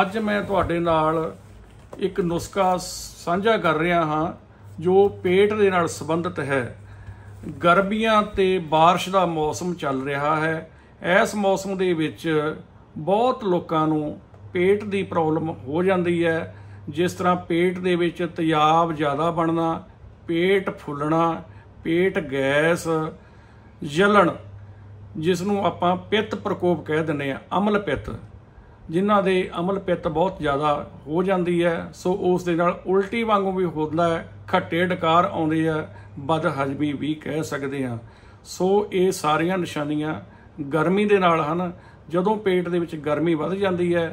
ਅੱਜ ਮੈਂ ਤੁਹਾਡੇ ਨਾਲ ਇੱਕ ਨੁਸਖਾ ਸਾਂਝਾ ਕਰ ਰਿਹਾ ਹਾਂ ਜੋ ਪੇਟ ਦੇ ਨਾਲ ਸੰਬੰਧਿਤ ਹੈ। ਗਰਮੀਆਂ ਤੇ ਬਾਰਿਸ਼ ਦਾ ਮੌਸਮ ਚੱਲ ਰਿਹਾ ਹੈ। ਇਸ ਮੌਸਮ ਦੇ ਵਿੱਚ ਬਹੁਤ ਲੋਕਾਂ ਨੂੰ ਪੇਟ ਦੀ ਪ੍ਰੋਬਲਮ ਹੋ ਜਾਂਦੀ ਹੈ, ਜਿਸ ਤਰ੍ਹਾਂ ਪੇਟ ਦੇ ਵਿੱਚ ਤਿਆਬ ਜ਼ਿਆਦਾ ਬਣਨਾ, ਪੇਟ ਫੁੱਲਣਾ, ਪੇਟ ਗੈਸ, ਜਲਣ, ਜਿਸ ਨੂੰ ਆਪਾਂ ਪਿੱਤ ਪ੍ਰਕੋਪ ਕਹਿ ਦਿੰਦੇ ਹਾਂ, ਅਮਲ ਪਿੱਤ, ਜਿਨ੍ਹਾਂ ਦੇ ਅਮਲ ਪਿੱਤ ਬਹੁਤ ਜ਼ਿਆਦਾ ਹੋ ਜਾਂਦੀ ਹੈ। ਸੋ ਉਸ ਦੇ ਨਾਲ ਉਲਟੀ ਵਾਂਗੂ ਵੀ ਹੁੰਦਾ ਹੈ, ਖੱਟੇ ਡਕਾਰ ਆਉਂਦੇ ਆ, ਬਦਹਜ਼ਮੀ ਵੀ ਕਹਿ ਸਕਦੇ ਹਾਂ। ਸੋ ਇਹ ਸਾਰੀਆਂ ਨਿਸ਼ਾਨੀਆਂ ਗਰਮੀ ਦੇ ਨਾਲ ਹਨ। ਜਦੋਂ ਪੇਟ ਦੇ ਵਿੱਚ ਗਰਮੀ ਵੱਧ ਜਾਂਦੀ ਹੈ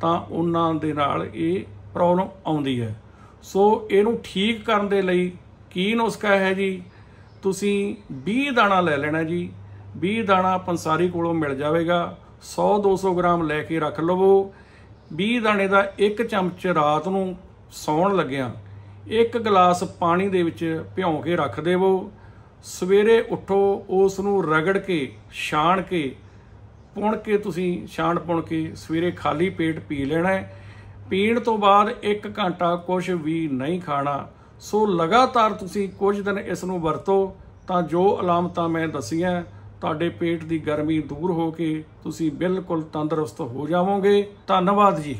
ਤਾਂ ਉਹਨਾਂ ਦੇ ਨਾਲ ਇਹ ਪ੍ਰੋਬਲਮ ਆਉਂਦੀ ਹੈ। ਸੋ ਇਹਨੂੰ ਠੀਕ ਕਰਨ ਦੇ ਲਈ ਕੀ ਨੁਸਖਾ ਹੈ ਜੀ? ਤੁਸੀਂ 20 ਦਾਣਾ ਲੈ ਲੈਣਾ ਜੀ। 20 ਦਾਣਾ ਪੰਸਾਰੀ ਕੋਲੋਂ ਮਿਲ ਜਾਵੇਗਾ। 100-200 ਗ੍ਰਾਮ ਲੈ ਕੇ ਰੱਖ ਲਵੋ। 20 ਦਾਣੇ ਦਾ ਇੱਕ ਚਮਚ ਰਾਤ ਨੂੰ ਸੌਣ ਲੱਗਿਆਂ ਇੱਕ ਗਲਾਸ ਪਾਣੀ ਦੇ ਵਿੱਚ ਭਿਉਂ ਕੇ ਰੱਖ ਦੇਵੋ। ਸਵੇਰੇ ਉੱਠੋ, ਉਸ ਨੂੰ ਰਗੜ ਕੇ, ਛਾਣ ਕੇ, ਪੁਣ ਕੇ, ਤੁਸੀਂ ਛਾਣ ਪੁਣ ਕੇ ਸਵੇਰੇ ਖਾਲੀ ਪੇਟ ਪੀ ਲੈਣਾ ਹੈ। ਪੀਣ ਤੋਂ ਬਾਅਦ 1 ਘੰਟਾ ਕੁਝ ਵੀ ਨਹੀਂ ਖਾਣਾ। ਸੋ ਲਗਾਤਾਰ ਤੁਸੀਂ ਕੁਝ ਦਿਨ ਇਸ ਨੂੰ ਵਰਤੋ ਤਾਂ ਜੋ ਅਲਾਮਤਾਂ ਮੈਂ ਦੱਸੀਆਂ, ਤੁਹਾਡੇ ਪੇਟ ਦੀ ਗਰਮੀ ਦੂਰ ਹੋ ਕੇ ਤੁਸੀਂ ਬਿਲਕੁਲ ਤੰਦਰੁਸਤ ਹੋ ਜਾਵੋਗੇ। ਧੰਨਵਾਦ ਜੀ।